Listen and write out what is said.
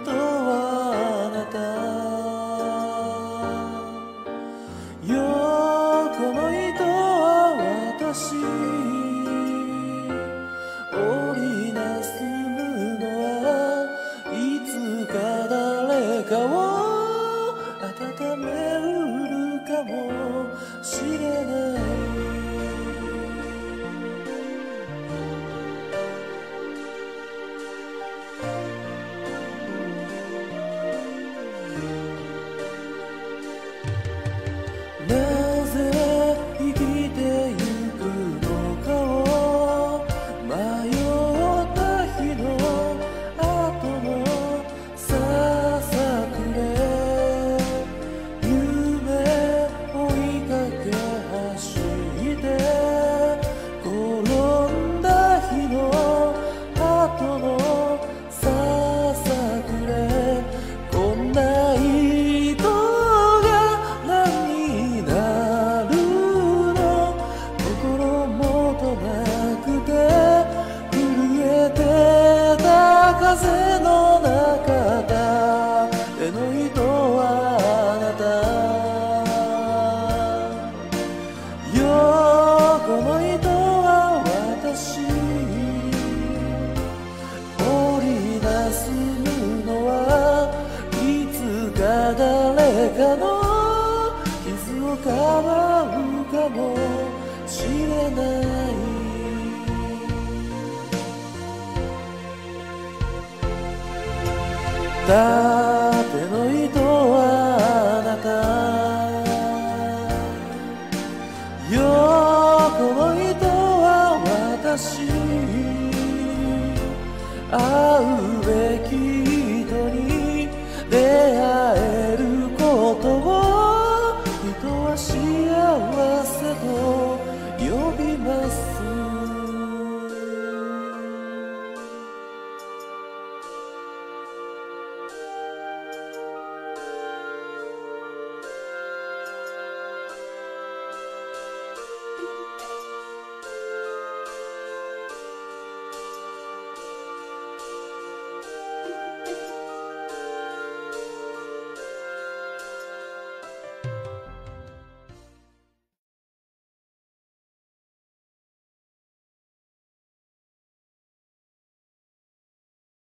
人はあなた」「よこの人は私」「織りなすむのはいつか誰かを温めるかもしれない」変わるかもしれない「だての糸はあなた」「よこの糸は私」「会うべき」